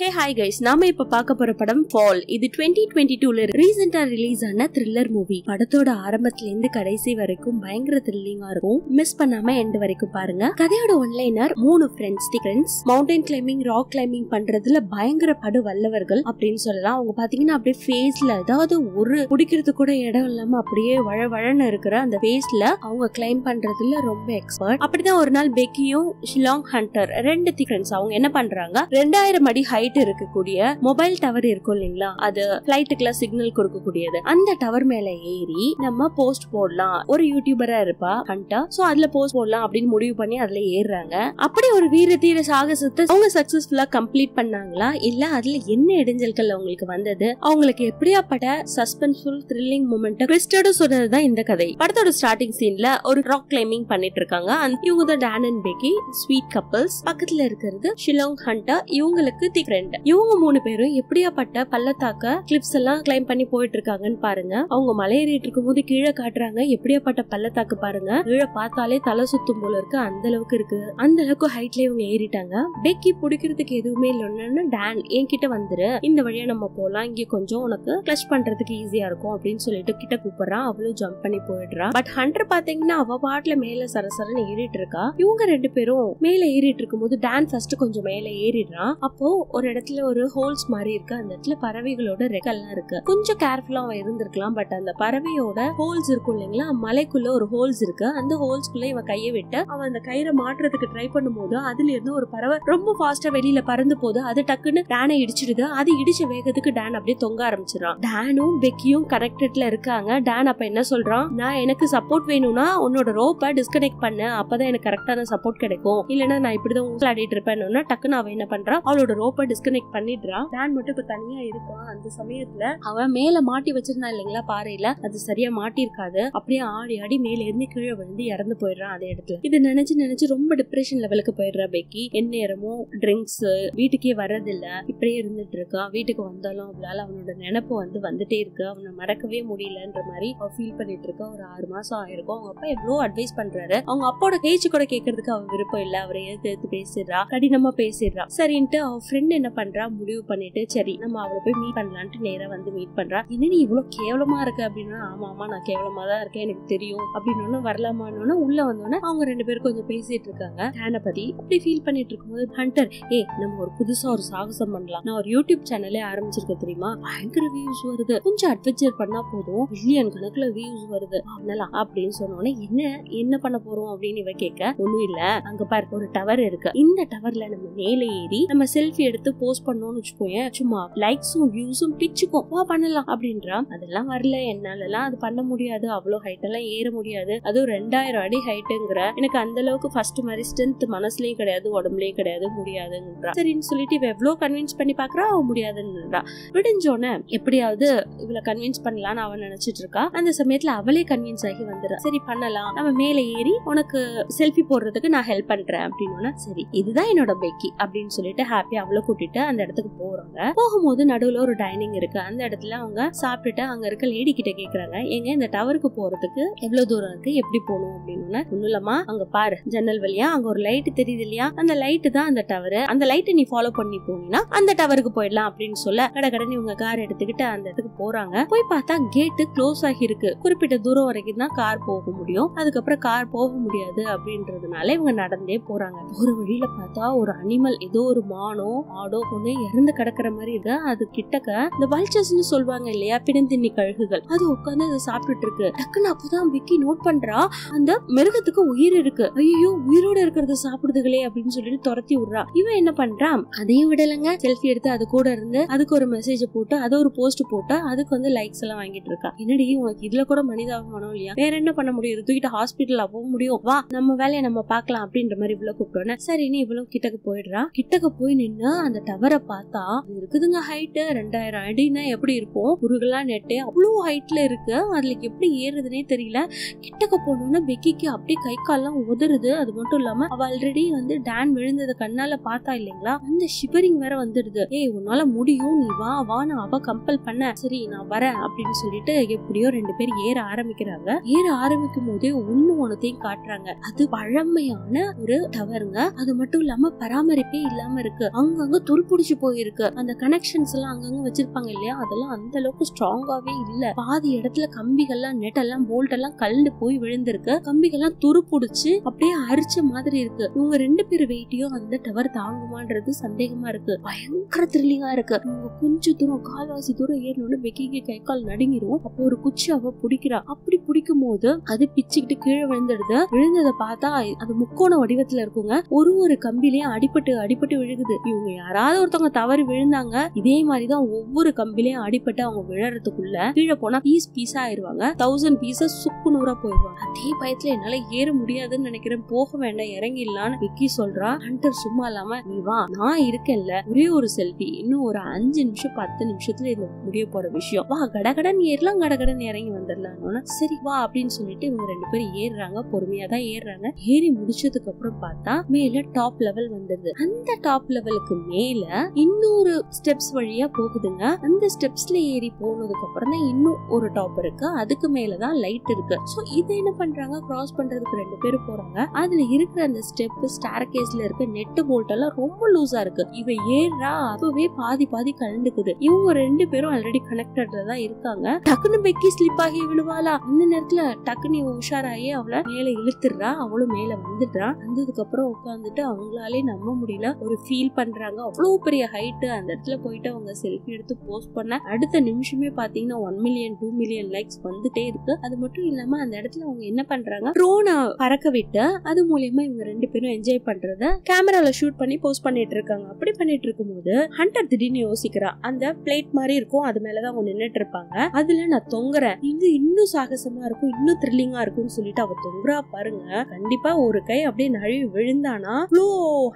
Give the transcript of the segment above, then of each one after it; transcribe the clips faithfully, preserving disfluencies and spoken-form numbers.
Hey hi guys, நாம இப்ப பார்க்க போற படம் Fall. இது twenty twenty-two ல ரீசன்ட்டா ரிலீஸ் ஆன த்ரில்லர் மூவி. படத்தோட ஆரம்பத்துல இருந்து கடைசி வரைக்கும் பயங்கர த்ரில்லிங்கா இருக்கும். மிஸ் பண்ணாம எண்ட் வரைக்கும் பாருங்க. கதையோட ஒன்லைனர் மூணு friends friends mountain climbing, rock climbing பண்றதுல பயங்கர படு வல்லவர்கள் அப்படினு சொல்லலாம். அவங்க பாத்தீங்கன்னா அப்படியே ஃபேஸ்ல அதாவது ஒரு குடிக்கிறது கூட இடம் இல்லாம அப்படியே வழவழன்னு இருக்கிற அந்த ஃபேஸ்ல அவங்க கிளைம் பண்றதுல ரொம்ப எக்ஸ்பர்ட். அப்படிதான் ஒரு நாள் பெக்கியும் ஷிலாங் ஹண்டர் ரெண்டு ஃப்ரெண்ட்ஸ் அவங்க என்ன பண்றாங்க, ரெண்டாயிரம் அடி ஹை இருக்கக்கூடிய மொபைல் டவர் இருக்கும் இல்லீங்களா, அது பிளைட்டுக்குலாம் சிக்னல் கொடுக்க கூடியது. அந்த டவர் மேல ஏறி நம்ம போஸ்ட் போடலாம், ஒரு யூடியூபரா இருப்பா ஹண்டா, சோ அதுல போஸ்ட் போடலாம் அப்படின்னு முடிவு பண்ணி அதுல ஏறாங்க. அப்படி ஒரு வீர தீர சாகசத்தை அவங்க சக்சஸ்ஃபுல்லா கம்ப்ளீட் பண்ணாங்களா இல்ல அதுல என்ன இடைஞ்சல்கள் அவங்களுக்கு வந்தது, அவங்களுக்கு எப்படியாப்பட்ட சஸ்பென்ஸ்ஃபுல் த்ரில்லிங் மூமெண்ட் கிறிஸ்டோட சொல்றதுதான் இந்த கதை. படத்தோட ஸ்டார்டிங் சீன்ல ஒரு ராக் கிளைம்பிங் பண்ணிட்டு இருக்காங்க. இவங்க தான் Don and Peggy, sweet couples. பக்கத்துல இருக்கிறது ஷிலாங் ஹண்டர், இவங்களுக்கு இவங்க மூணு பேரும் எப்படியாப்பட்ட பள்ளத்தாக்க கிளிப்ஸ் எல்லாம் கிளைம் பண்ணி போயிட்டு இருக்காங்கன்னு பாருங்க. அவங்க மலையேறிட்டு இருக்கும் போது கீழே காட்டுறாங்க எப்படியாப்பட்ட பள்ளத்தாக்கு பாருங்க, கீழே பார்த்தாலே தலை சுத்தும் போல இருக்கு, அந்த அளவுக்கு இருக்கு. அந்த அளவுக்கு ஹைட்ல இவங்க ஏறிட்டாங்க. பெக்கி பிடிக்கிறதுக்கு எதுவுமே இல்லைன்னு டான் என்கிட்ட வந்துரு, இந்த வழியா நம்ம போலாம், இங்க கொஞ்சம் உனக்கு கிளச் பண்றதுக்கு ஈஸியா இருக்கும் அப்படின்னு சொல்லிட்டு கிட்ட கூப்பிடுறான். அவளும் ஜம்ப் பண்ணி போயிடுறான். பட் ஹண்டர் பாத்தீங்கன்னா அவ பாட்டுல மேல சரசரன்னு ஏறிட்டு இருக்கா. இவங்க ரெண்டு பேரும் மேல ஏறிட்டு இருக்கும் போது டான் ஃபர்ஸ்ட் கொஞ்சம் மேல ஏறிடுறான். அப்போ ஒரு இடத்துல ஒரு ஹோல்ஸ் மாதிரி இருக்கு, அந்த இடத்துல பறவைகளோட ரெக்கெல்லாம் இருக்கு. கொஞ்சம் கேர்ஃபுல்லா அவன் இருந்திருக்கலாம். பட் அந்த பறவையோட ஹோல்ஸ் இருக்கும் இல்லைங்களா, மலைக்குள்ள ஒரு ஹோல்ஸ் இருக்கு. அந்த ஹோல்ஸ்குள்ள இவன் கையை விட்டு அவன் அந்த கயிறை மாற்றுறதுக்கு ட்ரை பண்ணும் போது அதுல இருந்து ஒரு பறவை ரொம்ப ஃபாஸ்டா வெளியில பறந்து போது அது டக்குன்னு டேனை இடிச்சிடுது. அது இடிச்ச வேகத்துக்கு டேன் அப்படியே தொங்க ஆரம்பிச்சிடறான். டேனும் பெக்கியும் கனெக்டட்ல இருக்காங்க. டேன் அப்ப என்ன சொல்றான், நான் எனக்கு சப்போர்ட் வேணும்னா உன்னோட ரோப்பை டிஸ்கனெக்ட் பண்ண, அப்பதான் எனக்கு கரெக்டான சப்போர்ட் கிடைக்கும், இல்லைன்னா நான் இப்படிதான் உங்களை ஆடிட்டு இருப்பேன். டக்குன்னு அவன் என்ன பண்றான், அவளோட ரோப்பை டிஸ்கனெக்ட் பண்ணிடுறான். டான் மட்டும் இப்ப தனியா இருக்கான். அந்த சமயத்துல அவன் மேல மாட்டி வச்சிருந்தான் இல்லைங்களா பாறையில, அது சரியா மாட்டி இருக்காது. அப்படியே ஆடி ஆடி மேல இருந்து கீழே விழுந்து இறந்து போயிடுறான் அதே இடத்துல. இது நினைச்சு நினைச்சு ரொம்ப டிப்ரெஷன் லெவலுக்கு போயிடுறா பெக்கி. எந்நேரமும் ட்ரிங்க்ஸ், வீட்டுக்கே வர்றதில்ல, இப்படியே இருந்துட்டு இருக்கான். வீட்டுக்கு வந்தாலும் அவளால அவனோட நினைப்பு வந்து வந்துட்டே இருக்கு, அவனை மறக்கவே முடியலன்ற மாதிரி அவ ஃபீல் பண்ணிட்டு இருக்கா. ஒரு ஆறு மாசம் ஆயிருக்கும். அவங்க அப்பா எவ்வளவு அட்வைஸ் பண்றாரு, அவங்க அப்பாவோட பேச்சு கூட கேட்கறதுக்கு அவன் விருப்பம் இல்ல. அவரை எதிர்த்து எடுத்து பேசிடுறா, கடினமா பேசிடுறா. சரின்ட்டு அவன் ஃப்ரெண்ட் என்ன பண்றா, முடிவு பண்ணிட்டு சரி நம்ம அவளை போய் மீட் பண்ணலான்ட்டு நேரா வந்து மீட் பண்றா. என்ன நீ இவ்வளவு கேவலமா இருக்கு அப்படின்னா, ஆமா ஆமா நான் கேவலமா தான் இருக்கேன் எனக்கு தெரியும் அப்படின்னு வரலாமான்னு உள்ள வந்தோன்னா அவங்க ரெண்டு பேரும் கொஞ்சம் பேசிட்டு இருக்காங்க டானை பத்தி. அப்படி ஃபீல் பண்ணிட்டு இருக்கும்போது ஹண்டர், ஏ நம்ம ஒரு புதுசா ஒரு சாகசம் பண்ணலாம், நான் ஒரு யூடியூப் சேனலே ஆரம்பிச்சிருக்கேன் தெரியுமா, பயங்கர வியூஸ் வருது, கொஞ்சம் அட்வென்ச்சர் பண்ணா போதும் மில்லியன் கணக்குல வியூஸ் வருது பண்ணலாம் அப்படின்னு சொன்னோன்னே என்ன என்ன பண்ண போறோம் அப்படின்னு இவ கேட்க, ஒண்ணும் இல்ல அங்க பாரு ஒரு டவர் இருக்கு, இந்த டவர்ல நம்ம மேலே ஏறி நம்ம செல்ஃபி எடுத்து போஸ்ட் பண்ணோம்னு வச்சுக்கோங்க, சும்மா லைக்ஸும் வியூஸும் பிடிச்சுக்கும், வா பண்ணலாம் அப்படின்றா. அதெல்லாம் வரல, என்னால எல்லாம் அது பண்ண முடியாது, அவ்வளவு ஹைட் எல்லாம் ஏற முடியாது, அதுவும் ரெண்டாயிரம் அடி ஹைட்டுங்கிற எனக்கு அந்த அளவுக்கு ஃபர்ஸ்ட் மாதிரி ஸ்ட்ரென்த் மனசுலயும் கிடையாது, உடம்புலயும் கிடையாது, முடியாதுன்றா. சரின்னு சொல்லிட்டு இவ எவ்வளவு கன்வின்ஸ் பண்ணி பாக்குறா, அவ முடியாதுன்றா. விடிஞ்சோன்னு எப்படியாவது இவளை கன்வின்ஸ் பண்ணலாம்னு அவன் நினைச்சிட்டு இருக்கா. அந்த சமயத்துல அவளே கன்வின்ஸ் ஆகி வந்துடுறா. சரி பண்ணலாம், நம்ம மேல ஏறி உனக்கு செல்ஃபி போடுறதுக்கு நான் ஹெல்ப் பண்றேன் அப்படின்னா, சரி இதுதான் என்னோட பெக்கி அப்படின்னு சொல்லிட்டு ஹாப்பியா அவளை கூட்டிட்டு அந்த இடத்துக்கு போறாங்க. போகும்போது நடுவுல ஒரு டைனிங் இருக்கு, அந்த இடத்துல அவங்க சாப்பிட்டுட்டு அங்க இருக்க லேடி கிட்ட கேக்குறாங்க, எங்க இந்த டவருக்கு போறதுக்கு எவ்வளவு தூரம் இருக்கு, எப்படி போகணும் அப்படின்னு. ஒண்ணுலமா அங்க பாரு ஜன்னல் வழியா அங்க ஒரு லைட் தெரியுது இல்லையா, அந்த லைட்டு தான் அந்த டவர், அந்த லைட்டை நீ ஃபாலோ பண்ணி போனீங்கன்னா அந்த டவருக்கு போயிடலாம் அப்படின்னு சொல்ல கடை கடை இவங்க கார் எடுத்துக்கிட்டு அந்த இடத்துக்கு போறாங்க. போய் பார்த்தா கேட்டு க்ளோஸ் ஆகி இருக்கு, குறிப்பிட்ட தூரம் வரைக்கும் தான் கார் போக முடியும், அதுக்கப்புறம் கார் போக முடியாது அப்படின்றதுனால இவங்க நடந்தே போறாங்க. ஒரு வழியில பார்த்தா ஒரு அனிமல் ஏதோ ஒரு மானோ ஆடோ ஒண்ணு இறந்து கிடக்குற மாதிரி இருக்கு. அது கிட்டக்க இந்த வல்ச்சர்ஸ்னு சொல்வாங்க இல்லையா பிணந்திண்ணி கழுகுகள், அது உட்காந்து அதை சாப்பிட்டுட்டு இருக்கு. டக்குன்னு அப்பதான் விக்கி நோட் பண்றா அந்த மிருகத்துக்கு உயிர் இருக்கு, ஐயோ உயிரோட இருக்கிறத சாப்பிடுதுகளே அப்படின்னு சொல்லிட்டு துரத்தி விடுறா. இவன் என்ன பண்றான், அதையும் விடலங்க, செல்ஃபி எடுத்து அது கூட இருந்து அதுக்கு ஒரு மெசேஜ் போட்டு அது ஒரு போஸ்ட் போட்டு அதுக்கு வந்து லைக்ஸ் எல்லாம் வாங்கிட்டு இருக்கா. என்னடி உனக்கு இதுல கூட மனிதாபிமானம் இல்லையா, வேற என்ன பண்ண முடியும், தூக்கிட்டு ஹாஸ்பிட்டலா போக முடியும், வா நம்ம வேலையை நம்ம பாக்கலாம் அப்படின்ற மாதிரி இவ்வளவு கூப்பிட்டோன்னு சரின்னு இவ்வளவு கிட்டக்கு போயிடுறா. கிட்டக்க போய் நின்னா அந்த டவரை பார்த்தா இருக்குதுங்க ஹைட்டு ரெண்டாயிரம் அடினா எப்படி இருக்கும், முருகலா நெட்டு அவ்வளோ ஹைட்ல இருக்கு, அதுல எப்படி ஏறுதுன்னே தெரியல. கிட்டக்க போனோம்னா பெக்கிக்கு அப்படியே கை கால்லாம் உதறுது. அது மட்டும் இல்லாம அவ ஆல்ரெடி வந்து டான் விழுந்தது கண்ணால பார்த்தா இல்லைங்களா, அந்த ஷிவரிங் வேற வந்துடுது. ஏய் உன்னால முடியும், நீ வா வா, நான் அவ கம்பல் பண்ண, சரி நான் வரேன் அப்படின்னு சொல்லிட்டு எப்படியோ ரெண்டு பேர் ஏற ஆரம்பிக்கிறாங்க. ஏற ஆரம்பிக்கும் போதே ஒண்ணு ஒன்னத்தையும் காட்டுறாங்க, அது பழமையான ஒரு டவருங்க, அது மட்டும் இல்லாம பராமரிப்பே இல்லாம இருக்கு, அங்கங்க துருப்பிடிச்சு போயிருக்கு. அந்த கனெக்ஷன்ஸ் எல்லாம் அங்கங்க வச்சிருப்பாங்க இல்லையா, அதெல்லாம் அந்த அளவுக்கு ஸ்ட்ராங்காவே இல்ல. பாதி இடத்துல கம்பிகள்லாம் நெட் எல்லாம் போல்ட் எல்லாம் கலந்து போய் விழுந்திருக்கு. கம்பிகள்லாம் துருப்பிடிச்சு அப்படியே அரிச்ச மாதிரி இருக்கு. இவங்க ரெண்டு பேர் வெயிட்டையும் அந்த டவர் தாங்குமான்றது சந்தேகமா இருக்கு. பயங்கர த்ரில்லிங்கா இருக்கு. இவங்க கொஞ்சம் தூரம் கால்வாசி தூரம் ஏறணும்னு வெக்கிக்கு கை கால் நடுங்கிரும். அப்போ ஒரு குச்சி அவ பிடிக்கிறா. அப்படி பிடிக்கும் போது அது பிச்சுக்கிட்டு கீழே விழுந்துடுது. விழுந்ததை பார்த்தா அது முக்கோண வடிவத்துல இருக்குங்க. ஒரு ஒரு கம்பிலையும் அடிபட்டு அடிபட்டு விழுகுது. இவங்க யாராவது ஒருத்தவங்க தவறி விழுந்தாங்க, இதே மாதிரிதான் ஒவ்வொரு கம்பிலையும் அடிபட்டு அவங்க விழறதுக்குள்ள கீழே போனா பீஸ் பீஸா ஆயிருவாங்க. தௌசண்ட் பீஸா சுக்கு நூறா போயிருவாங்க. அதே பயத்துல என்னால ஏற முடியாதுன்னு நினைக்கிறேன், போக வேண்டாம் இறங்கிடலான்னு விக்கி சொல்றா. ஹண்டர் சும்மா இல்லாம, நீ வா, நான் இருக்கேன்ல, ஒரே ஒரு செல்ஃபி, இன்னும் ஒரு அஞ்சு நிமிஷம் பத்து நிமிஷத்துல இது முடிய போற விஷயம், வா கடகடன் ஏறலாம் கடகடன் இறங்கி வந்துடலாம், சரி வா அப்படின்னு சொல்லிட்டு இவங்க ரெண்டு பேரும் ஏறுறாங்க. பொறுமையா தான் ஏறுறாங்க. ஏறி முடிச்சதுக்கு அப்புறம் பார்த்தா மேல டாப் லெவல் வந்தது. அந்த டாப் லெவலுக்கு மேல இன்னொரு ஸ்டெப்ஸ் வழியா போகுதுங்க. அந்த ஸ்டெப்ஸ்ல ஏறி போனதுக்கு அப்புறம் தான் இன்னும் ஒரு டாப் இருக்கு. அதுக்கு மேலதான் லைட் இருக்கு. சோ இது என்ன பண்றாங்க, கிராஸ் பண்றதுக்கு ரெண்டு பேரும் போறாங்க. அதுல இருக்கிற அந்த ஸ்டெப் ஸ்டார் கேஸ்ல இருக்க நெட் போல்ட் எல்லாம் ரொம்ப லூஸா இருக்கு. இவ ஏறா அப்பவே பாதி பாதி கலந்துக்குது. இவங்க ரெண்டு பேரும் ஆல்ரெடி கனெக்டட்ல தான் இருக்காங்க. டக்குன்னு பெக்கி ஸ்லிப் ஆகி விழுவாளா. அந்த நேரத்துல டக்குன்னு உஷாராயே அவளை மேல இழுத்துடுறா. அவளும் மேல வந்துடுறா. வந்ததுக்கு அப்புறம் உட்காந்துட்டு அவங்களாலே நம்ப முடியல ஒரு ஃபீல் பண்றாங்க. அவ்வளவு பெரிய ஹைட் அந்த இடத்துல போயிட்டு அவங்க செல்ஃபி எடுத்து போஸ்ட் பண்ண அடுத்த நிமிஷமே பாத்தீங்கன்னா one million two million likes வந்துட்டே இருக்கு. அது மட்டும் இல்லாம அந்த இடத்துல அவங்க என்ன பண்றாங்க, ட்ரோனை பறக்க விட்டு அது மூலியமா இவங்க ரெண்டு பேரும் என்ஜாய் பண்றத கேமரால ஷூட் பண்ணி போஸ்ட் பண்ணிட்டு இருக்காங்க. அப்படி பண்ணிட்டு இருக்கும் போது ஹண்டர் திடீர்னு யோசிக்கிறா. அந்த பிளேட் மாதிரி இருக்கும், அது மேலதான் அவங்க நின்னுட்டு இருப்பாங்க. அதுல நான் தொங்குறேன், இது இன்னும் சாகசமா இருக்கும், இன்னும் த்ரில்லிங்கா இருக்கும்னு சொல்லிட்டு அவ தொங்குறா. பாருங்க, கண்டிப்பா ஒரு கை அப்படியே நழுவி விழுந்தானா, இவ்ளோ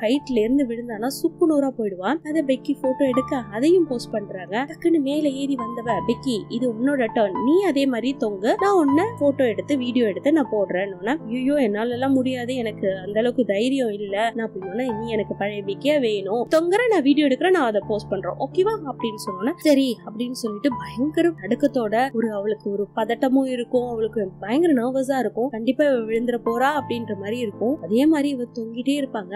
ஹைட்ல இருந்து விழுந்தானா சுக்கு நூறா போயிடுவான். அத பெக்கி போட்டோ எடுக்க அதையும் போஸ்ட் பண்றாங்க. டக்குன்னு மேல ஏறி வந்தவ, பெக்கி இது உன்னோட டர்ன், நீ அதே மாதிரி தொங்கு, நான் உன்ன போட்டோ எடுத்து வீடியோ எடுத்து நான் போடுறேன்னு. ஐயோ என்னால எல்லாம் முடியாது, எனக்கு அந்த அளவுக்கு தைரியம் இல்ல, நான் அப்படின்னா நீ எனக்கு பழைய பெக்கியா வேணும், தொங்குற நான் வீடியோ எடுக்கிறேன், நான் அதை போஸ்ட் பண்றேன் ஓகேவா அப்படின்னு சொன்னோன்னா சரி அப்படின்னு சொல்லிட்டு பயங்கர அடுக்கத்தோட ஒரு அவளுக்கு ஒரு பதட்டமும் இருக்கும். அவளுக்கு பயங்கர நர்வஸா இருக்கும். கண்டிப்பா இவ விழுந்துற போறா அப்படின்ற மாதிரி இருக்கும். அதே மாதிரி இவ தொங்கிட்டே இருப்பாங்க.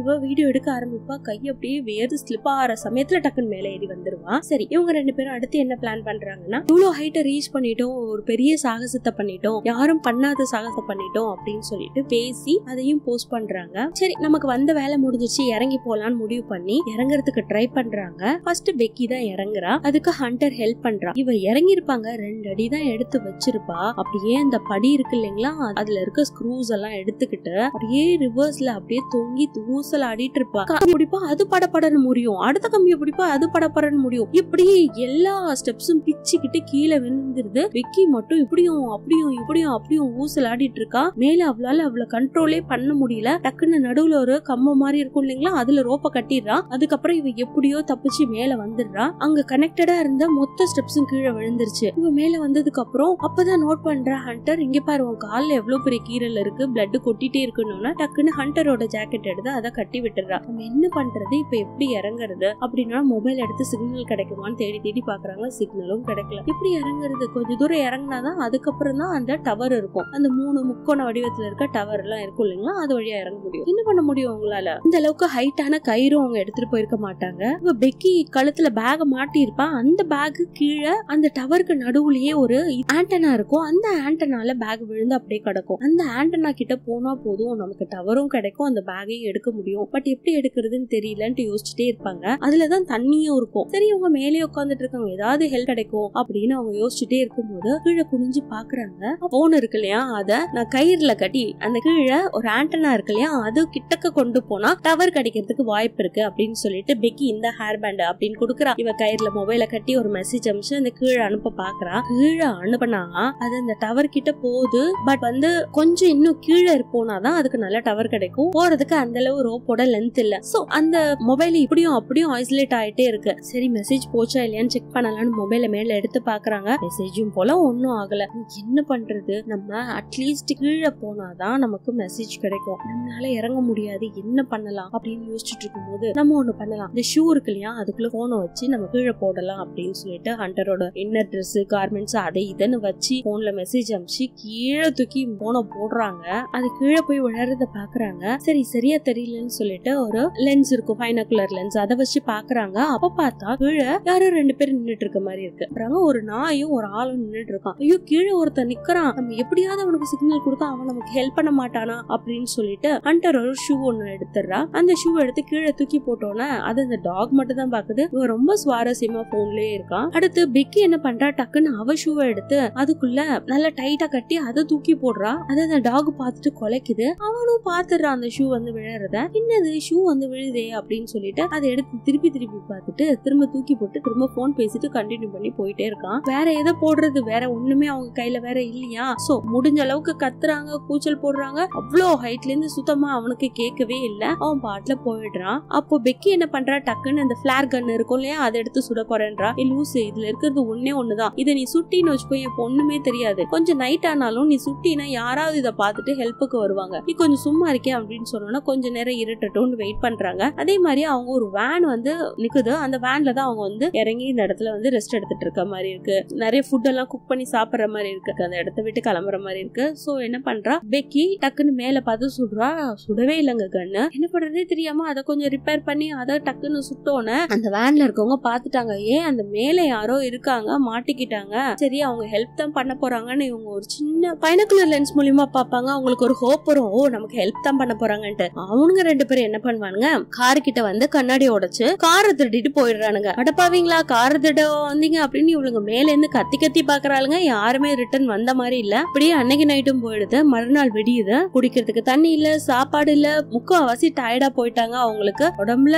இவ வீடியோ எடுக்க ஆரம்பிப்பா. கை அப்படியே வேறு ஸ்லிப் ஆற சமயத்துல டக்குன்னு மேல ஏறி வந்துருவா. சரி, இவங்க ரெண்டு பேரும் அடுத்து என்ன பிளான் பண்றாங்கன்னா, இவ்வளோ ஹைட்டை ரீச் பண்ணிட்டோம், ஒரு பெரிய சாகசத்தை பண்ணிட்டோம், யாரும் பண்ணாத சாகசம் பண்ணிட்டோம் அப்படின்னு சொல்லிட்டு பேசி அதையும் போஸ்ட் பண்றாங்க. சரி, நமக்கு வந்த வேலை முடிஞ்சிச்சு, இறங்கி போலான்னு முடிவு பண்ணி இறங்குறதுக்கு ட்ரை பண்றாங்க. ஃபர்ஸ்ட் பெக்கி தான் இறங்குறா. அதுக்கு ஹண்டர் ஹெல்ப் பண்றா. இவ இறங்கி இருப்பாங்க, ரெண்டு அடி தான் எடுத்து வச்சிருப்பா. அப்படியே அந்த படி இருக்கு இல்லைங்களா, அதுல இருக்க ஸ்க்ரூஸ் எல்லாம் எடுத்துக்கிட்டு அப்படியே ரிவர்ஸ்ல அப்படியே தொங்கி தூசல் ஆடிட்டு இருப்பா. கம்பி பிடிப்பா, அது படப்படன்னு முடியும். அடுத்த கம்பியை பிடிப்பா, அது படப்படன்னு முடியும். இப்படி எல்லா ஸ்டெப்ஸும் பிச்சுக்கிட்டு கீழே விழுந்துருது. வெக்கி மட்டும் இப்படியும் அப்படியும் இப்படியும் அப்படியும் ஊசல் ஆடிட்டு இருக்கா. மேல அவளால அவளை கண்ட்ரோலே பண்ண முடியல. டக்குன்னு நடுவுல ஒரு கம்பம் மாதிரி இருக்கும் இல்லைங்களா, அதுல ரோப்பை கட்டிடுறா. அதுக்கப்புறம் இவ எப்படியோ தப்பிச்சு மேல வந்துடுறா. அங்க கனெக்டடா இருந்த மொத்த ஸ்டெப்ஸும் கீழே விழுந்துருச்சு. இவ மேல வந்ததுக்கு அப்புறம் அப்பதான் நோட் பண்ற ஹண்டர், இங்க பாரு உன் கால்ல எவ்வளவு பெரிய கீரல் இருக்கு, பிளட் கொட்டிட்டே இருக்குன்னு டக்குன்னு ஹண்டரோட ஜாக்கெட் எடுத்து அதை கட்டி விட்டுறா. நம்ம என்ன பண்றது, இப்ப எப்படி இறங்குறது அப்படின்னா மொபைல் எடுத்து சிக்னல் கிடைக்குமான்னு தேடி தேடி பாக்குறாங்க. சிக்னலும் கிடைக்கல. எப்படி இறங்குறது, கொஞ்சம் தூரம் இறங்கினாதான் அதுக்கப்புறம் தான் அந்த டவர் இருக்கும். அந்த மூணு முக்கோண வடிவத்துல இருக்க டவர் எல்லாம் இருக்கும் இல்லைங்களா, அது வழியா இறங்க முடியும். என்ன பண்ண முடியும் அவங்களால, இந்த அளவுக்கு ஹைட்டான கயிறும் அவங்க எடுத்துட்டு போயிருக்க மாட்டாங்க. இப்ப பெக்கி கழுத்துல பேக் மாட்டி இருப்பா. அந்த பேக் கீழே அந்த டவருக்கு நடுவுலயே ஒரு ஆண்டனா இருக்கும். அந்த ஆண்டனால பேக் விழுந்து அப்படியே கிடக்கும். அந்த ஆண்டனா கிட்ட போனா போதும், நமக்கு டவரும் கிடைக்கும், அந்த பேகையும் எடுக்க முடியும். பட் எப்படி எடுக்கிறதுன்னு தெரியலன்னு யோசிச்சுட்டே இருப்பாங்க. அதுலதான் தண்ணியும் இருக்கும். சரி, இவங்க மேலே உட்காந்துட்டு இருக்காங்க, ஏதாவது ஹெல்ப் கிடைக்கும் அப்படின்னு அவங்க யோசிச்சுட்டே இருக்கும்போது கீழே குனிஞ்சு பாக்குறாங்க. போன் இருக்கு இல்லையா, அத நான் கயிறுல கட்டி அந்த கீழே ஒரு ஆண்டனா இருக்கு இல்லையா, அது கிட்டக்க கொண்டு போனா டவர் கிடைக்கிறதுக்கு வாய்ப்பு இருக்கு அப்படின்னு சொல்லிட்டு பெக்கி இந்த ஹேர் பேண்ட் அப்படின்னு கொடுக்குறா. இவ கயிறுல மொபைல கட்டி ஒரு மெசேஜ் அனுப்பிச்சு அந்த கீழே அனுப்ப பாக்குறா. கீழே அனுப்பினா அது அந்த டவர் கிட்ட போகுது. பட் வந்து கொஞ்சம் இன்னும் கீழே போனாதான் அதுக்கு நல்ல டவர் கிடைக்கும். போறதுக்கு அந்த அளவு ரோப்போட லென்த் இல்ல. சோ அந்த மொபைல் இப்படியும் அப்படியும் ஐசோலேட் ஆயிட்டே இருக்கு. சரி, மெசேஜ் போச்சா இல்லையான்னு செக் பண்ணலாம்னு மொபைல மேல எடுத்து பாக்குறாங்க. மெசேஜும் போல ஒன்னும் ஆகல. என்ன பண்றது, நம்ம அட்லீஸ்ட் கீழே போனாதான் நமக்கு மெசேஜ் கிடைக்கும், நம்மளால இறங்க முடியாது, என்ன பண்ணலாம் அப்படின்னு யோசிச்சுட்டு இருக்கும் போது நம்ம ஒண்ணு பண்ணலாம், இந்த ஷூ இருக்கு இல்லையா அதுக்குள்ள போனை வச்சு நம்ம கீழே போடலாம் அப்படின்னு சொல்லிட்டு ஹண்டரோட இன்னர் ட்ரெஸ் கார்மெண்ட்ஸ் அதை இதன்னு வச்சு போன்ல மெசேஜ் அனுப்பிச்சு கீழே தூக்கி போனை போடுறாங்க. அது கீழே போய் விளையாடுறத பாக்குறாங்க. சரி, சரியா தெரியலன்னு சொல்லிட்டு ஒரு லென்ஸ் இருக்கும், ஃபைன் binocular lens அத வச்சு பாக்குறாங்க. அப்ப பார்த்தா கீழ யாரோ ரெண்டு பேர் நின்னுட்டு இருக்க மாதிரி இருக்கு. அப்புறம் ஒரு நாயும் ஒரு ஆளும் நின்னுட்டு இருக்கான். ஐயோ கீழ ஒருத்தன் நிக்கறான். நம்ம எப்படியாவது அவனுக்கு சிக்னல் கொடுத்தா அவன் நமக்கு ஹெல்ப் பண்ண மாட்டானா அப்படினு சொல்லிட்டு ஹண்டர் ஒரு ஷூ ஒன்னு எடுத்துறா. அந்த ஷூ எடுத்து கீழ தூக்கி போட்டோனே அது அந்த டாக் மட்டும் தான் பாக்குது. இவன் ரொம்ப சுவாரஸ்யமா போன்லயே இருக்கான். அடுத்து பெக்கி என்ன பண்றா, டக்குன்னு அவ ஷூவை எடுத்து அதுக்குள்ள நல்லா டைட்டா கட்டி அதை தூக்கி போடுறா. அது அந்த டாக் பார்த்துட்டு கொலைக்குது. அவனும் பாத்துறான் அந்த ஷூ வந்து விழறத. என்னது ஷூ வந்து விழுதே அப்படின்னு சொல்லிட்டு அதை எடுத்து திருப்பி திருப்பி பார்த்துட்டு திரும்ப தூக்கி போட்டு திரும்ப போன் பேசிட்டு கண்டினியூ பண்ணி போயிட்டே இருக்கான். வேற எதை போடுறது, வேற ஒண்ணுமே அவங்க கையில வேற இல்லையா. சோ முடிஞ்ச அளவுக்கு கத்துறாங்க, கூச்சல் போடுறாங்க. அவ்வளோ ஹைட்ல இருந்து சுத்தமா அவனுக்கு கேட்கவே இல்ல. அவன் பாட்டுல போயிடுறான். அப்போ பெக்கி என்ன பண்றா, டக்குன்னு அந்த பிளார் கன் இருக்கும் இல்லையா அதை எடுத்து சுட போறேன்றா. லூசு, இதுல இருக்கிறது ஒன்னே ஒண்ணுதான், இதை நீ சுட்டின்னு வச்சுக்கோயே ஒண்ணுமே தெரியாது. கொஞ்சம் நைட் ஆனாலும் நீ சுட்டினா யாராவது இதை பார்த்துட்டு ஹெல்ப்புக்கு வருவாங்க. நீ கொஞ்சம் சும்மா இருக்கே அப்படின்னு சொன்னோன்னா கொஞ்ச நேரம் இருட்டட்டும் வெயிட் பண்றாங்க. அதே மாதிரி அவங்க ஒரு வேன் வந்து நிக்குது. அந்த வேன்ல தான் அவங்க வந்து இறங்கி இந்த இடத்துல வந்து ரெஸ்ட் எடுத்துட்டு இருக்க மாதிரி இருக்கு. நிறைய ஃபுட் எல்லாம் குக் பண்ணி சாப்பிடுற மாதிரி இருக்கு. அந்த இடத்த விட்டு கிளம்புற மாதிரி இருக்கு. சோ என்ன பண்றா பெக்கி, டக்குன்னு மேல பார்த்து சுடுறா. சுடவே இல்லைங்க கண்ணு. என்ன பண்றதே தெரியாம அதை கொஞ்சம் ரிப்பேர் பண்ணி அதை டக்குன்னு சுட்டோன்னு அந்த வேன்ல இருக்கவங்க பாத்துட்டாங்க. ஏன் அந்த மேல யாரோ இருக்காங்க, மாட்டிக்கிட்டாங்க. சரி அவங்க ஹெல்ப் தான் பண்ண போறாங்கன்னு இவங்க ஒரு சின்ன பைனாகுலர் லென்ஸ் மூலமா பாப்பாங்க. அவங்களுக்கு ஒரு ஹோப் வரும், ஓ நமக்கு ஹெல்ப் தான் பண்ண போறாங்கன்ட்டு. அவனுங்க ரெண்டு பேரும் என்ன பண்ணுவானுங்க, கார் கிட்ட வந்து கண்ணாடி உடைச்சு காரை திருடிட்டு போயிடுறானுங்க. அடப்பாவீங்களா கார் திருட வந்தீங்க அப்படின்னு இவளுங்க மேல இருந்து கத்தி கத்தி பாக்குறாளுங்க. யாருமே ரிட்டர்ன் வந்த மாதிரி இல்ல. அப்படியே அன்னைக்கு நைட்டும் போயிடுது. மறுநாள் விடியுது. குடிக்கிறதுக்கு தண்ணி இல்ல, சாப்பாடு இல்ல. முக்கால்வாசி டயர்டா போயிட்டாங்க. அவங்களுக்கு உடம்புல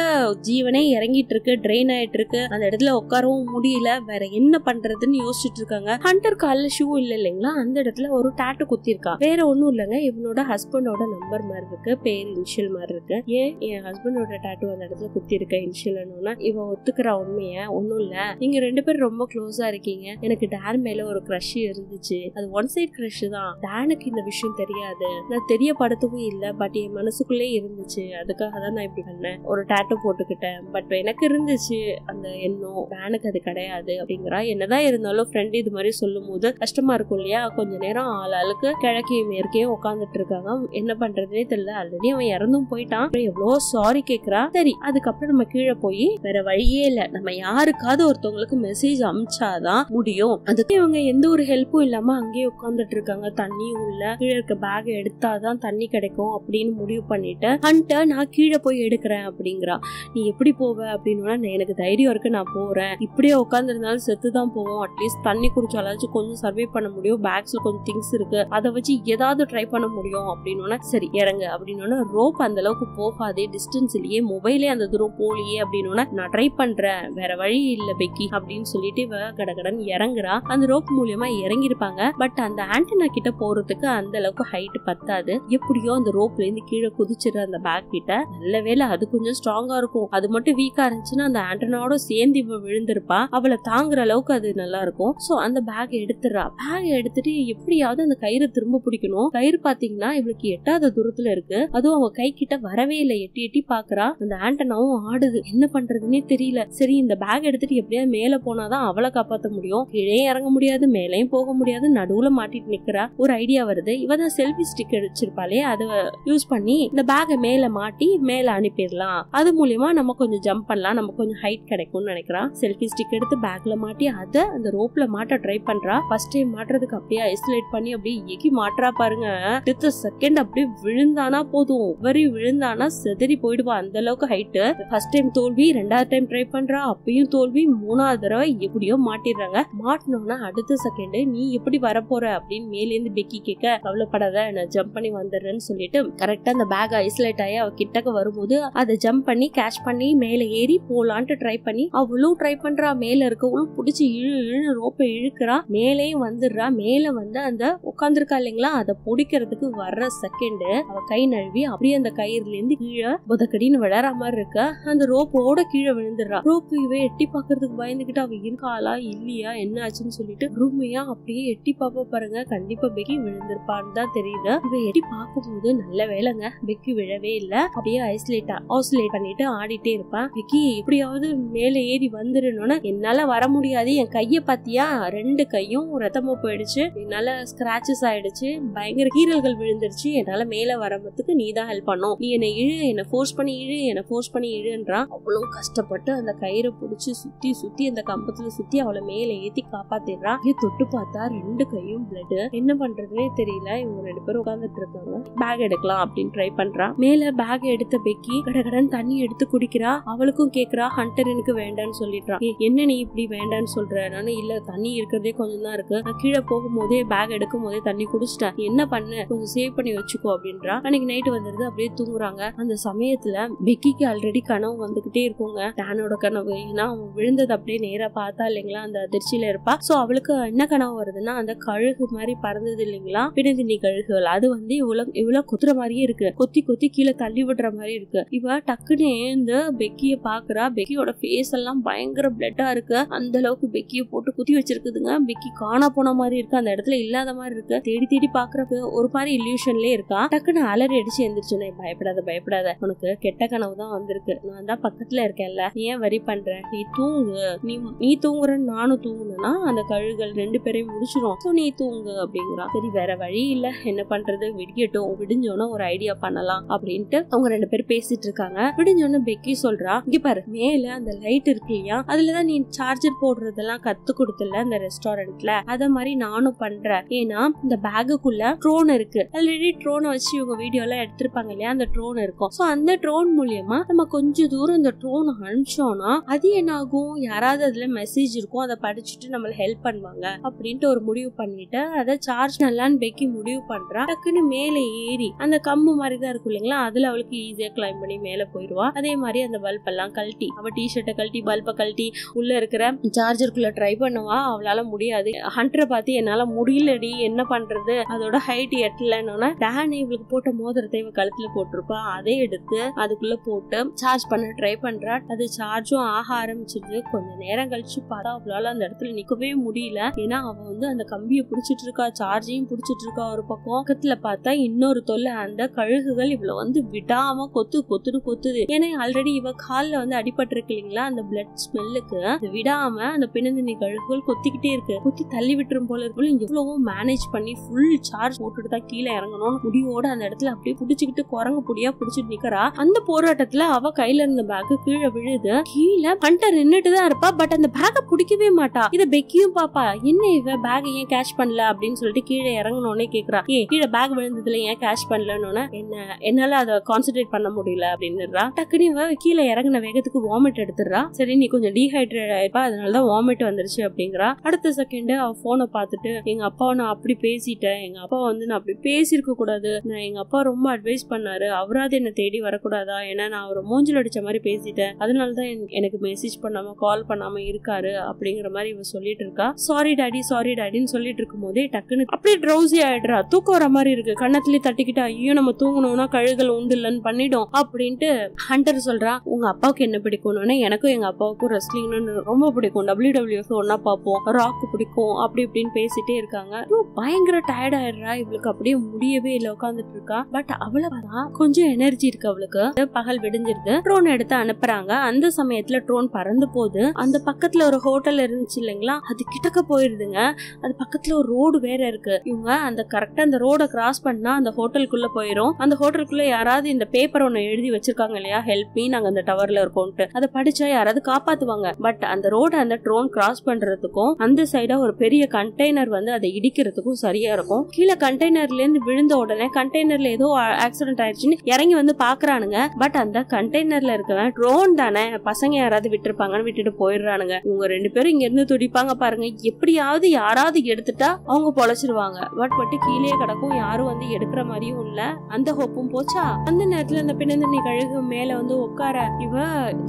ஜீவனே இறங்கிட்டு இருக்கு, ட்ரெயின் ஆயிட்டு இருக்கு. அந்த இடத்துல உட்காரவும் முடியல. வேற என்ன பண்றதுன்னு யோசிச்சுட்டு இருக்காங்க. ஹண்டர் கால்ல ஷூ இல்ல இல்லைங்களா, அந்த இடத்துல ஒரு டாட்டு குத்தி இருக்கா. வேற ஒண்ணும் இல்லங்க, இவனோட ஹஸ்பண்டோட நம்பர் மாதிரி இருக்கு, பேர் இன்ஷியல் மாதிரி இருக்கு. ஏன் என் ஹஸ்பண்டோட டாட்டு அந்த இடத்துல குத்தி இருக்க இன்ஷியல்னா இவ ஒத்துக்கிற உண்மைய ஒண்ணும் இல்ல. நீங்க ரெண்டு பேரும் ரொம்ப க்ளோஸா இருக்கீங்க. எனக்கு டேன் மேல ஒரு கிரஷ் இருந்துச்சு. அது ஒன் சைட் கிரஷ் தான். டேனுக்கு இந்த விஷயம் தெரியாது, நான் தெரியப்படுத்தவும் இல்ல. பட் என் மனசுக்குள்ளே இருந்துச்சு, அதுக்காக தான் நான் இப்படி பண்ணேன். ஒரு டாட்டு போட்டுக்கிட்டேன். பட் எனக்கு இருந்துச்சு அந்த எண்ணம், டேனுக்கு அது கிடையாது அப்படிங்கிறா. என்னதான் இருந்தாலும் ஃப்ரெண்ட் இது மாதிரி சொல்லும் போது கஷ்டமா இருக்கும் இல்லையா. கொஞ்ச நேரம் ஆளாளுக்கு கிழக்கையும் மேற்கையும் உட்காந்துட்டு இருக்காங்க. என்ன பண்றதுன்னே தெரியல. ஆல்ரெடி அவன் இறந்தும் போயிட்டான். எவ்வளோ சாரி கேக்குறா. சரி அதுக்கப்புறம் நம்ம கீழே போய் வேற வழியே இல்ல, நம்ம யாருக்காவது ஒருத்தவங்களுக்கு மெசேஜ் அமிச்சாதான் முடியும். அதுக்கு இவங்க எந்த ஒரு ஹெல்ப்பும் இல்லாம அங்கேயே உட்காந்துட்டு இருக்காங்க. தண்ணியும் இல்ல, கீழே இருக்க பேக் எடுத்தாதான் தண்ணி கிடைக்கும் அப்படின்னு முடிவு பண்ணிட்டு ஹண்டர் நான் கீழே போய் எடுக்கிறேன் அப்படிங்கிறா. நீ எப்படி போவ அப்படின்னா, எனக்கு தைரியம் இருக்கு நான் போறேன். இப்படியே உட்காந்துருந்தாலும் செத்துதான் போவோம். அட்லீஸ்ட் தண்ணி குடிச்சாலும் கொஞ்சம் சர்வே பண்ண முடியும். பேக்ஸ்ல கொஞ்சம் திங்ஸ் இருக்கு, அதை வச்சு ஏதாவது ட்ரை பண்ண முடியும் அப்படின்னா சரி இறங்க அப்படின்னா ரோப் அந்த அளவுக்கு போகாதே, டிஸ்டன்ஸ்லயே மொபைலே அந்த தூரம் போலியே அப்படின்னா நான் ட்ரை பண்றேன், வேற வழி இல்ல பெக்கி அப்படின்னு சொல்லிட்டு இவ கடகடன் இறங்குறா. அந்த ரோப் மூலமா இறங்கி இருப்பாங்க. பட் அந்த ஆண்டனா கிட்ட போறதுக்கு அந்த அளவுக்கு ஹைட் பத்தாது. எப்படியோ அந்த ரோப்ல இருந்து கீழே குதிச்சிடுற அந்த பேக் கிட்ட. நல்ல வேலை அது கொஞ்சம் ஸ்ட்ராங்கா இருக்கும். அது மட்டும் வீக்கா இருந்துச்சுன்னா அந்த ஆண்டனாவோட சேர்ந்து இவ விழுந்திருப்பா. அவளை தாங்குற அளவுக்கு அது நல்லா இருக்கும். சோ அந்த பேக் எடுத்துடுறா. பேக் எடுத்துட்டு எப்படியாவது அந்த கயிறு திரும்ப பிடிக்கணும். கயிறு பாத்தீங்கன்னா இவளுக்கு எட்டாத தூரத்துல இருக்கு. அதுவும் அவ கை கிட்ட வரவே இல்லை. எட்டி எட்டி பாக்குறா. அந்த ஆண்டனாவும் ஆடுது. என்ன பண்றதுன்னே தெரியல. சரி இந்த பேக் எடுத்துட்டு எப்படியாவது மேல போனாதான் அவளை காப்பாற்ற முடியும். கீழே இறங்க முடியாது, மேலேயும் போக முடியாது, நடுவுல மாட்டிட்டு நிக்கிறா. ஒரு ஐடியா வருது. இவதான் செல்ஃபி ஸ்டிக் வச்சிருப்பாளே அதை யூஸ் பண்ணி இந்த பேக மேல மாட்டி மேல அனுப்பிடலாம். அது மூலியமா நம்ம கொஞ்சம் ஜம்ப் பண்ணலாம், நம்ம கொஞ்சம் ஹைட் கிடைக்கும்னு நினைக்கிறா. செல்ஃபி ஸ்டிக் எடுத்து பேக்ல மாட்டி அதை அந்த ரோப்ல மாட்ட ட்ரை பண்றா. ஃபர்ஸ்ட் டைம் மாட்டுறதுக்கு அப்படியே ஐசோலேட் பண்ணி அப்படியே எகி மாட்டுறா பாருங்க. அடுத்த செகண்ட் அப்படியே விழுந்தானா போதும், வரி விழுந்தானா செதறி போயிடுவா. அந்த அளவுக்கு ஹைட். ஃபர்ஸ்ட் டைம் தோல்வி, ரெண்டாவது டைம் ட்ரை பண்றா, அப்பயும் தோல்வி, மூணாவது தடவை எப்படியோ மாட்டிடுறாங்க. மாட்டினோம்னா அடுத்த செகண்ட் நீ எப்படி வரப்போற அப்படின்னு மேலேந்து பெக்கி கேட்க, கவலைப்படாத நான் ஜம்ப் பண்ணி வந்துடுறேன்னு சொல்லிட்டு கரெக்டா அந்த பேக் ஐசோலேட் ஆகி அவ கிட்டக்க வரும்போது அதை ஜம்ப் பண்ணி கேட்ச் பண்ணி மேல ஏறி போலான்ட்டு ட்ரை பண்ணி அவளும் ட்ரை பண்றா. மேல இருக்கவளும் பிடிச்சி இழு இழு ரோப்பை இழுக்கிறா. மேலேயும் வந்துடுறா. மேல வந்து அந்த உட்காந்துருக்கா இல்லைங்களா அதை பிடிக்கிறதுக்கு வர்ற செகண்ட் அவ கை நழுவி அப்படியே அந்த கயிறுல இருந்து கீழே புதக்கடின்னு விளையாற மாதிரி இருக்க அந்த ரோப்போட கீழே விழுந்துடுறா. ரோப்பு இவ எட்டி பாக்குறதுக்கு பயந்துகிட்டு அவ இருக்காளா இல்லையா என்ன ஆச்சுன்னு சொல்லிட்டு ரூமையா அப்படியே எட்டி பாப்பா பாருங்க. கண்டிப்பா பெக்கி விழுந்திருப்பான்னு தான் தெரியுது. இவ எட்டி பார்க்கும் போது நல்ல வேலைங்க பெக்கி விழவே இல்ல. அப்படியே ஐசோலேட்டா ஐசோலேட் பண்ணிட்டு ஆடிட்டே இருப்பான். பெக்கி எப்படியாவது மேல ஏறி வந்துடணும்னா என்னால வர முடியாது, என் கைய பாத்தியா ரெண்டு கையும் ரத்தமா போயிடுச்சு, என்னால ஸ்கிராச்சஸ் ஆயிடுச்சு, பயங்கர கீரல்கள் விழுந்துருச்சு, என்னால மேல வரதுக்கு நீ தான் ஹெல்ப் பண்ணும், நீ என்ன இழு, என்ன ஃபோர்ஸ் பண்ணி இழு, என்ன ஃபோர்ஸ் பண்ணி இழுன்றா அவ்வளோ கஷ்டப்பட்டு அந்த கயிறை பிடிச்சி சுத்தி சுத்தி அந்த கம்பத்துல சுத்தி அவளை மேல ஏத்தி காப்பாத்திடுறா. இங்க தொட்டு பார்த்தா ரெண்டு கையும் பிளட். என்ன பண்றதுன்னே தெரியல. இவங்க ரெண்டு பேரும் உட்காந்துட்டு இருக்காங்க. பேக் எடுக்கலாம் அப்படின்னு ட்ரை பண்றா. மேல பேக் எடுத்த பெக்கி கடகடன் தண்ணி எடுத்து குடிக்கிறா. அவளுக்கும் கேக்குறா. ஹண்டர் எனக்கு வேண்டான்னு சொல்லிடுறா. என்ன நீ இப்படி வேண்டான்னு சொல்ற? நானு இல்ல தண்ணி இருக்கிறதே கொஞ்சம் தான் இருக்கு, நான் கீழே போகும் போதே பேக் எடுக்கும் போதே தண்ணி குடிச்சிட்டேன், என்ன பண்ண கொஞ்சம் சேவ் பண்ணி வச்சுக்கோ அப்படின்றா. அன்னைக்கு நைட் வந்துருது. அப்படியே தூங்குறாங்க. அந்த சமயத்துல பெக்கிக்கு ஆல்ரெடி கனவு வந்துகிட்டே இருக்குங்க. டானோட கனவு. ஏன்னா அவன் விழுந்தது அப்படியே நேரா பார்த்தா இல்லைங்களா, அந்த அதிர்ச்சியில இருப்பா. சோ அவளுக்கு என்ன கனவு வருதுன்னா, அந்த கழுகு மாதிரி பறந்தது இல்லைங்களா, பின்னதிண்ணி கழுகுகள், அது வந்து இவ்வளவு இவ்வளவு கொத்துற மாதிரியே இருக்கு, கொத்தி கொத்தி கீழே தள்ளி விடுற மாதிரி இருக்கு. இவ டக்குன்னு இந்த பெக்கிய பாக்குறா. பெக்கியோட பேஸ் எல்லாம் பயங்கர பிளட்டா இருக்கு. அந்த அளவுக்கு பெக்கிய போட்டு குத்தி வச்சிருக்குதுங்க. பெக்கி காணா போன மாதிரி இருக்கு, அந்த இடத்துல இல்லாத மாதிரி இருக்கு. தேடி தேடி பாக்குறப்ப ஒரு மாதிரி இல்யூஷன்லயே இருக்கா. டக்குன்னு அலறி அடிச்சு எந்திரிச்சுனே, பயப்படாத பயப்படாத, உனக்கு கெட்ட கனவு தான் வந்திருக்கு, நான் தான் பக்கத்துல இருக்கேன்ல, நீ ஏன் வரி பண்ற, நீ தூங்கு, நீ நீ தூங்குறன்னு நானும் தூங்குனா அந்த கழுகுகள் ரெண்டு பேரையும் முடிச்சிடும், சோ நீ தூங்கு அப்படிங்கிறான். சரி வேற வழி இல்ல, என்ன பண்றது, விடியட்டும், விடிஞ்சோன்னா ஒரு ஐடியா பண்ணலாம் அப்படின்ட்டு அவங்க ரெண்டு பேரும் பேசிட்டு இருக்காங்க. விடிஞ்சோன்னு பெக்கி சொல்றா, இங்க பாரு மேல அந்த லைட் இருக்கு இல்லையா, அதுலதான் நீ சார்ஜர் போடுறதெல்லாம் கத்து கொடுத்துல அந்த ரெஸ்டாரண்ட்ல, அத மாதிரி நானும் பண்றேன். ஏன்னா இந்த பேகுக்குள்ள ட்ரோன் இருக்கு, ஆல்ரெடி ட்ரோனை வச்சு இவங்க வீடியோ எல்லாம் எடுத்திருப்பாங்க இல்லையா, அந்த ட்ரோன் இருக்கும். சோ அந்த ட்ரோன் மூலியமா நம்ம கொஞ்ச தூரம் இந்த ட்ரோன் அனுப்பிச்சோம்னா அது என்ன ஆகும், யாராவது அதுல மெசேஜ் இருக்கும், அதை படிச்சுட்டு நம்மள ஹெல்ப் பண்ணுவாங்க அப்படின்ட்டு ஒரு முடிவு பண்ணிட்டு அதை சார்ஜ் பண்ணலான்னு பெக்கி முடிவு பண்றா. டக்குன்னு மேல ஏறி அந்த கம்பு மாதிரி தான் இருக்கும் இல்லைங்களா, அதுல அவளுக்கு ஈஸியா கிளைம் பண்ணி மேல போயிடுவா. அதே மாதிரி அந்த பல்ப் எல்லாம் கழட்டி, அவ டி ஷர்ட்டை கழட்டி பல்பை கழட்டி உள்ள இருக்கிற சார்ஜருக்குள்ள ட்ரை பண்ணுவா. அவளால முடியாது. ஹண்டரை பார்த்து என்னால முடியலடி, என்ன பண்றது, அதோட ஹைட் எட்டலன்னு டேன் இவளுக்கு போட்ட மோதிரத்தை இவ கழுத்துல போட்டிருப்பா, அதை எடுத்து அதுக்குள்ள போட்டு சார்ஜ் பண்ண ட்ரை பண்றா. அது சார்ஜும் ஆக ஆரம்பிச்சிருக்கு. கொஞ்ச நேரம் கழிச்சு பார்த்தா அவளால அந்த இடத்துல நிக்கவே முடியல. ஏன்னா அவ வந்து அந்த கம்பியை பிடிச்சிட்டு இருக்கா, சார்ஜையும் பிடிச்சிட்டு இருக்கா. ஒரு பக்கம் பக்கத்துல பார்த்தா இன்னொரு தொல்லை, அந்த கழுகுகள் இவளை வந்து விடாம கொத்து கொத்துட்டு கொத்துது. ஏன்னா ஆல்ரெடி இவ காலில் வந்து அடிபட்டு இருக்கு இல்லைங்களா, அந்த பிளட் ஸ்மெல்லுக்கு விடாம அந்த பின்னந்தினி கழுகுகள் கொத்திக்கிட்டே இருக்கு. கொத்தி தள்ளி விட்டுரும் போல இருக்கு. எவ்வளவோ மேனேஜ் பண்ணி ஃபுல் சார்ஜ் போட்டுட்டு தான் கீழே இறங்கணும் முடிவோட அந்த இடத்துல அப்படியே புடிச்சுக்கிட்டு குரங்கு புடியா புடிச்சிட்டு நிக்கிறா. அந்த போராட்டத்துல அவ கையில இருந்த பேக் கீழே விழுது. கீழே ஹண்டர் நின்னுட்டுதான் இருப்பா, பட் அந்த பேக்கை பிடிக்கவே மாட்டா. இதை பெக்கியும் பாப்பா, என்ன இவ பேக் ஏன் கேஷ் பண்ணல அப்படின்னு சொல்லிட்டு கீழே இறங்கணும்னே கேக்குறா. ஏ கீழே பேக் விழுந்ததுல ஏன் கேஷ் பண்ணலன்னு, என்ன என்னால அதை கான்சென்ட்ரேட் பண்ண முடியல அப்படின்னுறா. டக்குனு இவ கீழே இறங்கின வேகத்துக்கு வாமிட் எடுத்துடுறா. சரி நீ கொஞ்சம் டீஹைட்ரேட் ஆயிருப்பா, அதனாலதான் வாமிட் வந்துருச்சு அப்படிங்கிறா. அடுத்த செகண்ட் அவ போனை பார்த்துட்டு, எங்க அப்பாவை நான் அப்படி பேசிட்டேன், எங்க அப்பா வந்து நான் அப்படி பேசிருக்க கூடாது, நான் எங்க அப்பா ரொம்ப அட்வைஸ் பண்ணாரு, அவராது என்ன தேடி வரக்கூடாதா, ஏன்னா நான் அவரை மூஞ்சில் அடிச்ச மாதிரி பேசிட்டேன், அதனாலதான் எனக்கு மெசேஜ் பண்ணாம கால் பண்ணாம இருக்காரு அப்படிங்கிற மாதிரி இவ சொல்லிட்டு இருக்கா. சாரி டாடி சாரி டாடின்னு சொல்லிட்டு இருக்கும் போதே டக்குன்னு அப்படியே ட்ரௌசி ஆயிடுறா. தூக்கம் வர மாதிரி இருக்கு. கண்ணத்திலே தட்டிக்கிட்டா, ஐயோ நம்ம தூங்கணும்னா கழுகுகள் உண்டு இல்லன்னு பண்ணிடும் அப்படின்ட்டு ஹண்டர் சொல்றா. உங்க அப்பாவுக்கு என்ன பிடிக்கும்னு, எனக்கும் எங்க அப்பாவுக்கும் ரெஸ்லிங் ரொம்ப பிடிக்கும், டபிள்யூ டபிள்யூ எஃப் ஒன்னா பார்ப்போம், ராக் பிடிக்கும், அப்படி இப்படின்னு பேசிட்டே இருக்காங்க. பயங்கர டயர்ட் ஆயிடுறா. இவளுக்கு அப்படியே முடியவே இல்ல, உட்காந்துட்டு இருக்கா. பட் அவ்வளவுதான் கொஞ்சம் எனர்ஜி இருக்கு அவளுக்கு. பகல் விடிஞ்சிருக்கு. ட்ரோன் எடுத்து அனுப்புறாங்க. அந்த சமயத்துல ட்ரோன் பறந்து போது அந்த பக்கத்துல ஒரு ஹோட்டல் இருந்துச்சு இல்லைங்களா, அது கிட்டக்க போயிருதுங்க. அது பக்கத்துல ஒரு ரோடு வேற இருக்கு. இவங்க அந்த கரெக்டா அந்த ரோட கிராஸ் பண்ணா அந்த ஹோட்டலுக்குள்ள போயிரும். அந்த ஹோட்டலுக்குள்ள யாராவது இந்த பேப்பர் ஒண்ணு எழுதி வச்சிருக்காங்க இல்லையா, ஹெல்ப் மீ, நாங்க அந்த டவர்ல இருக்கோம்ட்டு, அதை படிச்சா யாராவது காப்பாத்துவாங்க. பட் அந்த ரோட அந்த ட்ரோன் கிராஸ் பண்றதுக்கும் அந்த சைடா ஒரு பெரிய கண்டெய்னர் வந்து அதை இடிக்கிறதுக்கும் சரியா இருக்கும். கீழே கண்டெய்னர்ல இருந்து விழுந்த உடனே கண்டெய்னர்ல ஏதோ ஆக்சிடென்ட் ஆயிடுச்சுன்னு இறங்கி வந்து பாக்குறானுங்க. பட் அந்த கண்டெய்னர்ல இருக்கவன் ட்ரோன் தானே, பசங்க யாராவது விட்டுருப்பாங்கன்னு விட்டுட்டு போயிடுறானுங்க. இவங்க ரெண்டு பேரும் இங்க இருந்து துடிப்பாங்க பாருங்க, எப்படியாவது யாராவது எடுத்துட்டா அவங்க பொழைச்சிருவாங்க. பட் பட்டு கீழே கிடக்கும், யாரும் வந்து எடுக்கிற மாதிரியும் இல்ல. அந்த ஹோப்பும் போச்சா. அந்த நேரத்துல அந்த பின்னந்தண்ணி கழுகு மேல வந்து உட்கார இவ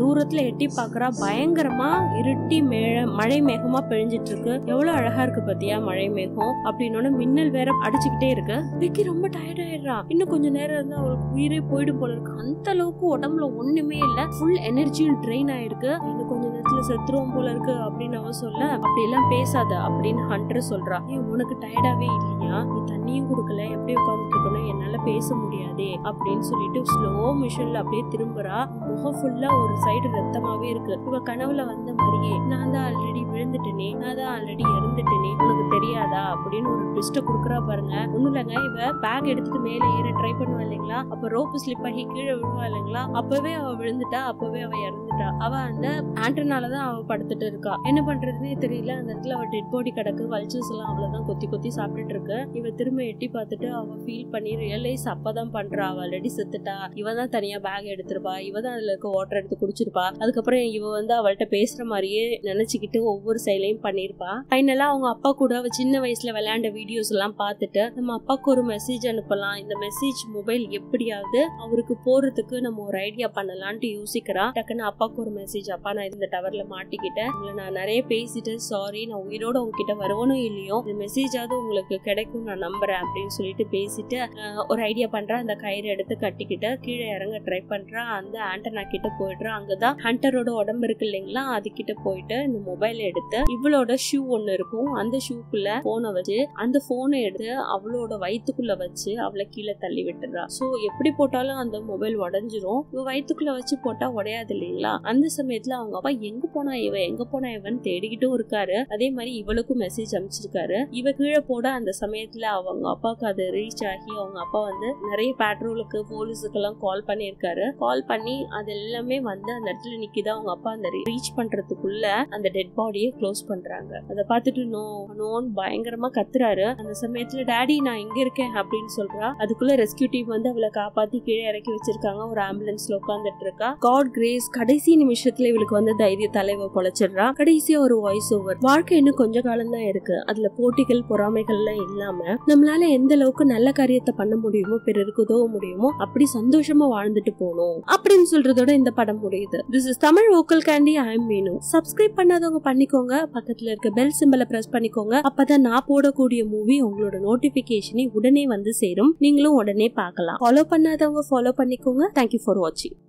தூரத்துல எட்டி பாக்குறா. பயங்கரமா இருட்டி மேல மழை மேகமா பெழிஞ்சிட்டு இருக்கு. எவ்வளவு அழகா இருக்கு பத்தியா மழை மேகம் அப்படின்னு. மின்னல் வேற அடிச்சுக்கிட்டே இருக்கு. பெக்கி ரொம்ப டயர்ட் ஆயிடுறா. இன்னும் கொஞ்சம் நேரம் இருந்தா அவளுக்கு உயிரே போயிடும் போல இருக்கு. அந்த அளவுக்கு உடம்புல ஒண்ணுமே இல்ல, ஃபுல் எனர்ஜியும் ட்ரெயின் ஆயிருக்கு. இன்னும் கொஞ்ச நேரத்துல செத்துருவோம் போல இருக்கு அப்படின்னு அவ சொல்ல, அப்படி எல்லாம் பேசாத அப்படின்னு ஹண்டர் சொல்றா. ஏ உனக்கு டயர்டாவே இல்லையா, நீ தண்ணியும் குடுக்கல, எப்படி உட்காந்துட்டு இருக்கணும், என்னால பேச முடியாதே அப்படின்னு சொல்லிட்டு ஸ்லோ மிஷன்ல அப்படியே திரும்புறா. முகம் ஃபுல்லா ஒரு சைடு ரத்தமாவே இருக்கு. இவ கனவுல வந்த மாதிரியே, நான் தான் ஆல்ரெடி விழுந்துட்டேனே, நான் தான் ஆல்ரெடி இறந்துட்டேனே, உனக்கு தெரியாதா அப்படின்னு ஒரு twist கொடுக்குறா பாருங்க. ஒன்னும் இல்லைங்க, இவ பேக் எடுத்துட்டு மேலே ஏற ட்ரை பண்ணுவா இல்லைங்களா, அப்ப ரோப்பு ஸ்லிப் ஆகி கீழே விழுவா இல்லைங்களா, அப்பவே அவ விழுந்துட்டா, அப்பவே அவ இறந்துட்டா. அவ அந்த ஆண்டனாலதான் அவ படுத்துட்டு இருக்கா. என்ன பண்றதுன்னே தெரியல. அந்த இடத்துல அவ டெட் பாடி கிடக்கு, வல்ச்சர்ஸ் எல்லாம் அவ்வளவுதான் கொத்தி கொத்தி சாப்பிட்டுட்டு இருக்கு. இவ திரும்ப எட்டி பார்த்துட்டு அவ ஃபீல் பண்ணி ரியலைஸ் அப்பதான் பண்றா, அவ ஆல்ரெடி செத்துட்டா, இவதான் தனியா பேக் எடுத்துருப்பா, இவதான் அதுல இருக்க வாட்டர் எடுத்து குடிச்சிருப்பா. அதுக்கப்புறம் இவ வந்து அவள்கிட்ட பேசுற மாதிரியே நினைச்சுக்கிட்டு ஒவ்வொரு செயலையும் பண்ணிருப்பா. ஃபைனலா அவங்க அப்பா கூட அவ சின்ன வயசுல விளையாண்ட வீடியோஸ் எல்லாம் பார்த்துட்டு நம்ம அப்பாவுக்கு ஒரு மெசேஜ் அனுப்பலாம், இந்த மெசேஜ் மொபைல் எப்படியாவது அவருக்கு போறதுக்கு நம்ம ஒரு ஐடியா பண்ணலாம்னு யோசிக்கிறா. டக்குன்னு அப்பாவுக்கு ஒரு மெசேஜ், அப்பா நான் இந்த டவர்ல மாட்டிக்கிட்டேன், நான் நிறைய பேசிட்டேன், சாரி, நான் உயிரோட உங்ககிட்ட வரவனும் இல்லையோ, இந்த மெசேஜாவது உங்களுக்கு கிடைக்கும் நான் நம்புறேன் அப்படின்னு சொல்லிட்டு பேசிட்டு ஒரு ஐடியா பண்றா. அந்த கயிறு எடுத்து கட்டிக்கிட்டு கீழே இறங்க ட்ரை பண்றா. அந்த ஆண்டனா கிட்ட போயிடுறா. அங்கதான் ஹண்டரோட உடம்பு இருக்கு இல்லைங்களா, அது கிட்ட போயிட்டு இந்த மொபைல் எடுத்து இவளோட ஷூ ஒண்ணு இருக்கும், அந்த ஷூக்குள்ள போனை வச்சு அந்த போனை எடுத்து அவளோட வயிற்றுக்குள்ள வச்சு அவளை கீழே தள்ளி விட்டுறா. சோ எப்படி போட்டாலும் அந்த மொபைல் உடஞ்சிரும். இவ வயிற்றுக்குள்ள வச்சு போட்டா உடையாது இல்லைங்களா. அந்த சமயத்துல அவங்க அப்பா எங்க போனா இவ எங்க போனா இவன் தேடிக்கிட்டும் இருக்காரு. அதே மாதிரி இவளுக்கும் மெசேஜ் அனுப்பிச்சிருக்காரு. இவ கீழே போட அந்த சமயத்துல அவங்க அப்பாவுக்கு அது ரீச் ஆகி அவங்க அப்பா வந்து நிறைய பேட்ரோலுக்கு போலீஸுக்கு எல்லாம் கால் பண்ணிருக்காரு. கால் பண்ணி அது எல்லாமே வந்து அந்த இடத்துல நிக்கிதான். அவங்க அப்பா அந்த ரீச் பண்றதுக்குள்ள அந்த டெட் பாடியை க்ளோஸ் பண்றாங்க. அதை பார்த்துட்டு நோ நோன்னு பயங்கரமா கத்துறாரு. அந்த சமயத்துல டாடி நான் இங்க இருக்கேன் அப்படின்னு சொல்றா. அதுக்குள்ள ரெஸ்கியூ டீம் வந்து அவளை காப்பாத்தி கீழே இறக்கி வச்சிருக்காங்க. ஒரு ஆம்புலன்ஸ்ல உட்காந்துட்டு இருக்கா. காட் கிரேஸ், கடைசி நிமிஷத்துல இவளுக்கு வந்து தைரிய தலைவ பொழைச்சிடுறா. கடைசியா ஒரு வாய்ஸ் ஓவர். வாழ்க்கை இன்னும் கொஞ்ச காலம் தான் இருக்கு, அதுல போட்டிகள் பொறாமைகள்லாம் இல்லாம நம்மளால எந்த அளவுக்கு நல்ல காரியத்தை பண்ண முடியுமோ, பிறருக்கு உதவ முடியுமோ, அப்படி சந்தோஷமா வாழ்ந்துட்டு போகணும் அப்படின்னு சொல்றதோட இந்த படம் முடியுது. This is Tamil vocal candy. I'm Meenu. Subscribe பண்ணாதவங்க பண்ணிக்கோங்க, பக்கத்துல இருக்க பெல் சிம்பலை பிரஸ் பண்ணிக்கோங்க. அப்பதான் நான் போடக்கூடிய மூவி உங்களோட நோட்டிபிகேஷனை உடனே வந்து சேரும், நீங்களும் உடனே பார்க்கலாம். ஃபாலோ பண்ணாதவங்க ஃபாலோ பண்ணிக்கோங்க. தேங்க்யூ ஃபார் வாட்சிங்.